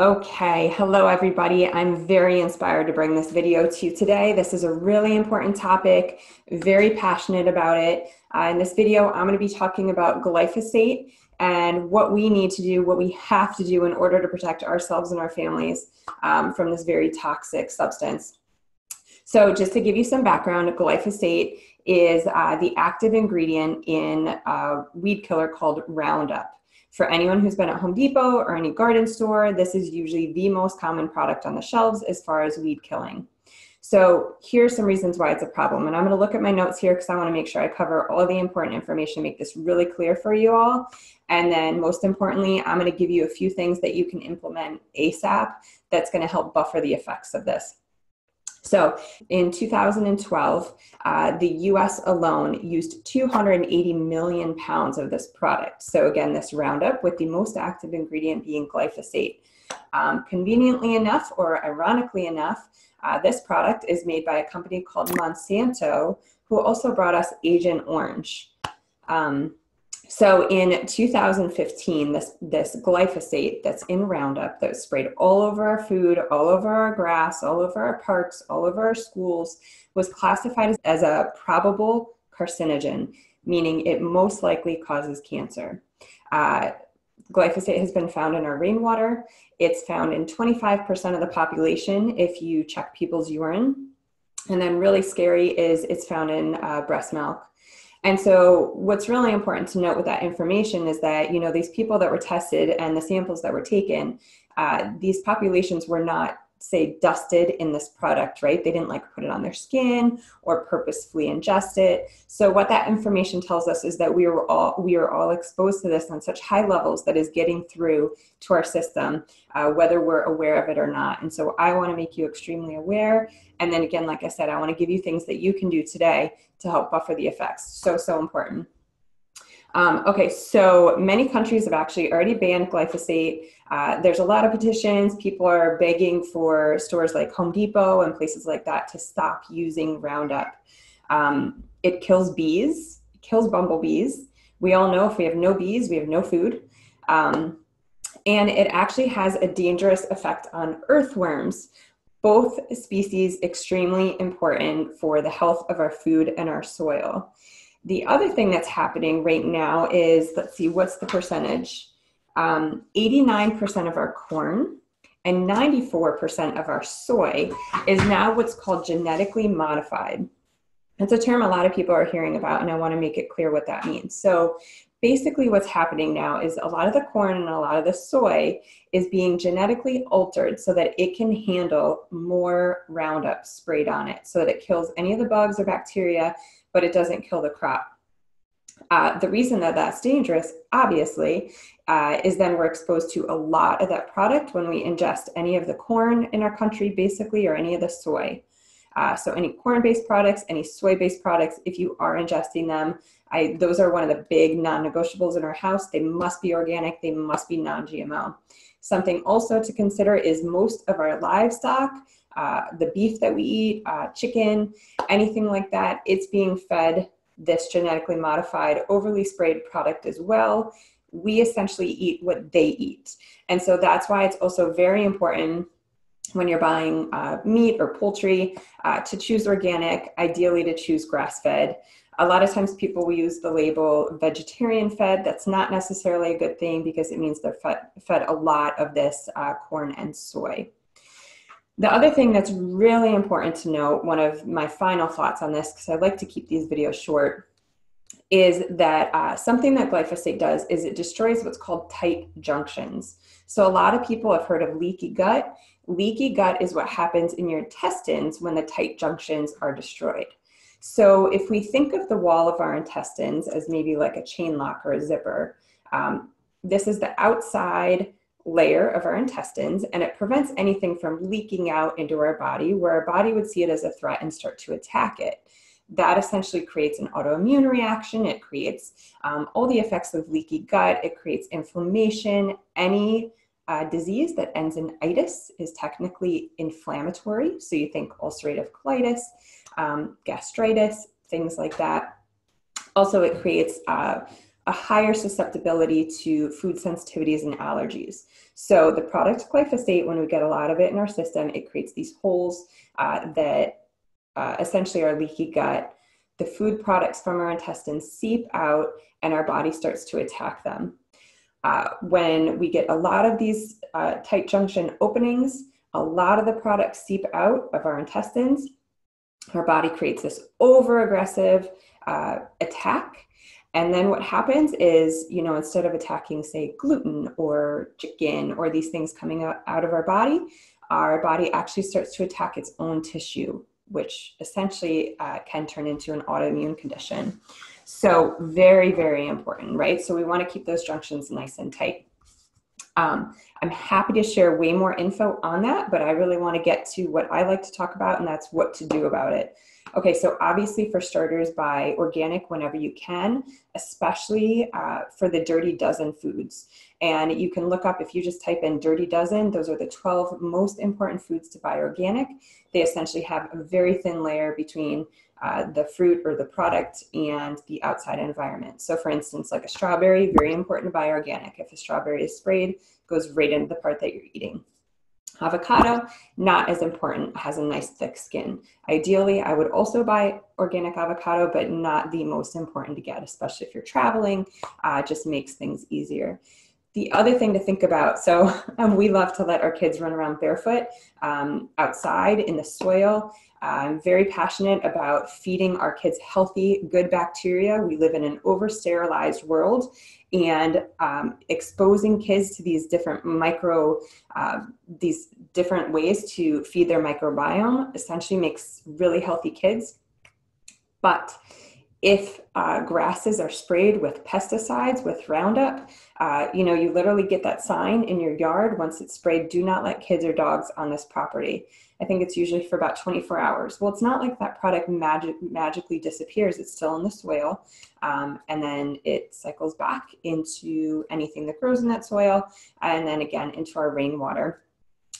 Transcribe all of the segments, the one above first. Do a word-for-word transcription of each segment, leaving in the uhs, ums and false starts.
Okay, hello everybody. I'm very inspired to bring this video to you today. This is a really important topic, very passionate about it. Uh, in this video, I'm going to be talking about glyphosate and what we need to do, what we have to do in order to protect ourselves and our families um, from this very toxic substance. So just to give you some background, glyphosate is uh, the active ingredient in a weed killer called Roundup. For anyone who's been at Home Depot or any garden store, this is usually the most common product on the shelves as far as weed killing. So here's some reasons why it's a problem. And I'm going to look at my notes here because I want to make sure I cover all the important information, make this really clear for you all. And then most importantly, I'm going to give you a few things that you can implement ASAP that's going to help buffer the effects of this. So in two thousand twelve, uh, the U S alone used two hundred eighty million pounds of this product. So again, this Roundup with the most active ingredient being glyphosate. Um, conveniently enough, or ironically enough, uh, this product is made by a company called Monsanto, who also brought us Agent Orange. Um, So in two thousand fifteen, this, this glyphosate that's in Roundup that was sprayed all over our food, all over our grass, all over our parks, all over our schools, was classified as a probable carcinogen, meaning it most likely causes cancer. Uh, glyphosate has been found in our rainwater. It's found in twenty-five percent of the population if you check people's urine. And then really scary is it's found in uh, breast milk. And so what's really important to note with that information is that, you know, these people that were tested and the samples that were taken, uh, these populations were not, say, dusted in this product, right? They didn't like put it on their skin or purposefully ingest it. So what that information tells us is that we were all, we are all exposed to this on such high levels that is getting through to our system, uh, whether we're aware of it or not. And so I want to make you extremely aware. And then again, like I said, I want to give you things that you can do today to help buffer the effects. So, so important. Um, okay, so many countries have actually already banned glyphosate. Uh, there's a lot of petitions. People are begging for stores like Home Depot and places like that to stop using Roundup. Um, it kills bees, it kills bumblebees. We all know if we have no bees, we have no food. Um, and it actually has a dangerous effect on earthworms. Both species extremely important for the health of our food and our soil. The other thing that's happening right now is, let's see, what's the percentage? Um, eighty-nine percent of our corn and ninety-four percent of our soy is now what's called genetically modified. That's a term a lot of people are hearing about, and I want to make it clear what that means. So basically what's happening now is a lot of the corn and a lot of the soy is being genetically altered so that it can handle more Roundup sprayed on it, so that it kills any of the bugs or bacteria, but it doesn't kill the crop. Uh, the reason that that's dangerous, obviously, uh, is then we're exposed to a lot of that product when we ingest any of the corn in our country, basically, or any of the soy. Uh, so any corn-based products, any soy-based products, if you are ingesting them, I, those are one of the big non-negotiables in our house. They must be organic. They must be non G M O. Something also to consider is most of our livestock, Uh, the beef that we eat, uh, chicken, anything like that, it's being fed this genetically modified, overly sprayed product as well. We essentially eat what they eat. And so that's why it's also very important when you're buying uh, meat or poultry uh, to choose organic, ideally to choose grass-fed. A lot of times people will use the label vegetarian fed. That's not necessarily a good thing because it means they're fed, fed a lot of this uh, corn and soy. The other thing that's really important to note, one of my final thoughts on this, because I like to keep these videos short, is that uh, something that glyphosate does is it destroys what's called tight junctions. So a lot of people have heard of leaky gut. Leaky gut is what happens in your intestines when the tight junctions are destroyed. So if we think of the wall of our intestines as maybe like a chain lock or a zipper, um, this is the outside layer of our intestines, and it prevents anything from leaking out into our body, where our body would see it as a threat and start to attack it. That essentially creates an autoimmune reaction. It creates um, all the effects of leaky gut. It creates inflammation. Any uh, disease that ends in itis is technically inflammatory. So you think ulcerative colitis, um, gastritis, things like that. Also, it creates uh, a higher susceptibility to food sensitivities and allergies. So the product glyphosate, when we get a lot of it in our system, it creates these holes uh, that uh, essentially our leaky gut. The food products from our intestines seep out and our body starts to attack them. Uh, when we get a lot of these uh, tight junction openings, a lot of the products seep out of our intestines. Our body creates this over-aggressive uh, attack. And then what happens is, you know, instead of attacking, say, gluten or chicken or these things coming out, out of our body, our body actually starts to attack its own tissue, which essentially uh, can turn into an autoimmune condition. So very, very important, right? So we want to keep those junctions nice and tight. Um, I'm happy to share way more info on that, but I really want to get to what I like to talk about, and that's what to do about it. Okay, so obviously for starters, buy organic whenever you can, especially uh, for the Dirty Dozen foods. And you can look up, if you just type in Dirty Dozen, those are the twelve most important foods to buy organic. They essentially have a very thin layer between uh, the fruit or the product and the outside environment. So for instance, like a strawberry, very important to buy organic. If a strawberry is sprayed, it goes right into the part that you're eating. Avocado, not as important, has a nice thick skin. Ideally, I would also buy organic avocado, but not the most important to get, especially if you're traveling, uh, just makes things easier. The other thing to think about, so um, we love to let our kids run around barefoot um, outside in the soil. I'm very passionate about feeding our kids healthy, good bacteria. We live in an over-sterilized world, and um, exposing kids to these different micro, uh, these different ways to feed their microbiome essentially makes really healthy kids. But if uh, grasses are sprayed with pesticides, with Roundup, uh, you know, you literally get that sign in your yard once it's sprayed, do not let kids or dogs on this property. I think it's usually for about twenty-four hours. Well, it's not like that product magic, magically disappears. It's still in the soil, um, and then it cycles back into anything that grows in that soil, and then again into our rainwater.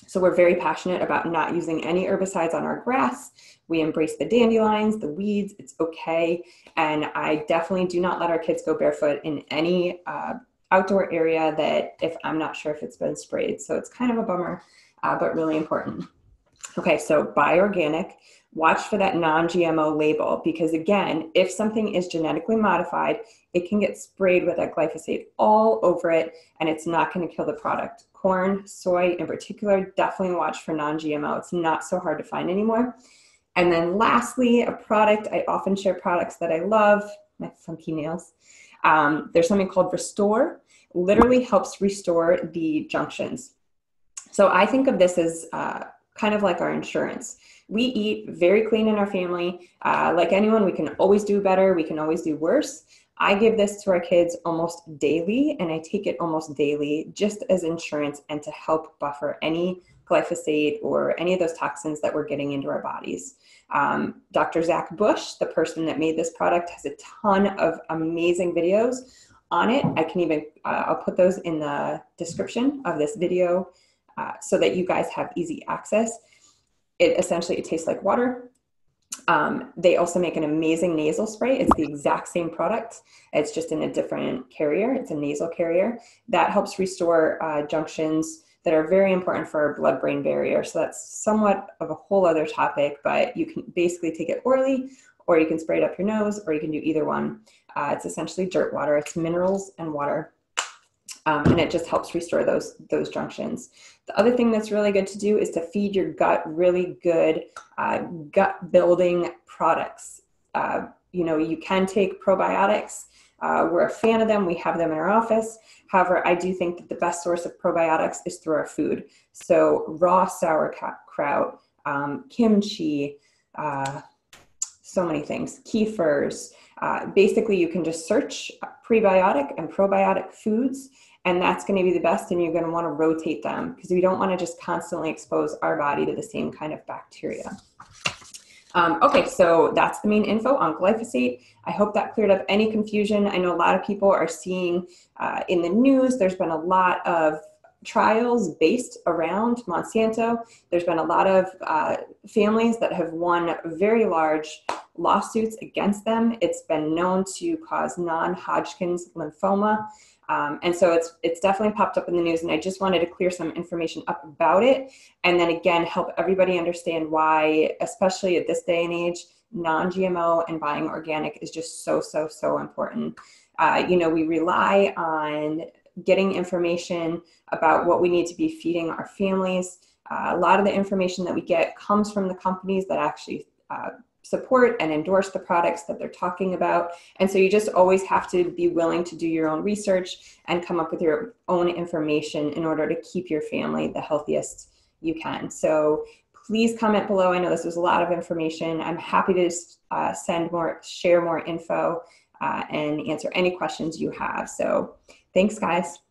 So we're very passionate about not using any herbicides on our grass. We embrace the dandelions, the weeds, it's okay. And I definitely do not let our kids go barefoot in any uh, outdoor area that if I'm not sure if it's been sprayed. So it's kind of a bummer, uh, but really important. Okay, so buy organic. Watch for that non G M O label, because again, if something is genetically modified, it can get sprayed with that glyphosate all over it, and it's not going to kill the product. Corn, soy in particular, definitely watch for non G M O. It's not so hard to find anymore. And then lastly, a product. I often share products that I love, my funky nails. Um, there's something called Restore. Literally helps restore the junctions. So I think of this as uh, kind of like our insurance. We eat very clean in our family. Uh, like anyone, we can always do better. We can always do worse. I give this to our kids almost daily, and I take it almost daily just as insurance and to help buffer any glyphosate or any of those toxins that we're getting into our bodies. Um, Doctor Zach Bush, the person that made this product, has a ton of amazing videos on it. I can even, uh, I'll put those in the description of this video uh, so that you guys have easy access. It essentially, it tastes like water. Um, they also make an amazing nasal spray. It's the exact same product. It's just in a different carrier. It's a nasal carrier that helps restore uh, junctions that are very important for our blood-brain barrier. So that's somewhat of a whole other topic, but you can basically take it orally, or you can spray it up your nose, or you can do either one. Uh, it's essentially dirt water. It's minerals and water. Um, and it just helps restore those, those junctions. The other thing that's really good to do is to feed your gut really good uh, gut building products. Uh, you know, you can take probiotics. Uh, we're a fan of them. We have them in our office. However, I do think that the best source of probiotics is through our food. So raw sauerkraut, um, kimchi, uh, so many things, kefirs. Uh, basically, you can just search prebiotic and probiotic foods, and that's going to be the best, and you're going to want to rotate them because we don't want to just constantly expose our body to the same kind of bacteria. Um, okay, so that's the main info on glyphosate. I hope that cleared up any confusion. I know a lot of people are seeing uh, in the news, there's been a lot of trials based around Monsanto. There's been a lot of uh, families that have won very large lawsuits against them. It's been known to cause non-Hodgkin's lymphoma. Um, and so it's, it's definitely popped up in the news, and I just wanted to clear some information up about it. And then again, help everybody understand why, especially at this day and age, non G M O and buying organic is just so, so, so important. Uh, you know, we rely on getting information about what we need to be feeding our families. Uh, a lot of the information that we get comes from the companies that actually uh, support and endorse the products that they're talking about. And so you just always have to be willing to do your own research and come up with your own information in order to keep your family the healthiest you can. So please comment below. I know this was a lot of information. I'm happy to uh, send more, share more info, uh, and answer any questions you have. So thanks, guys.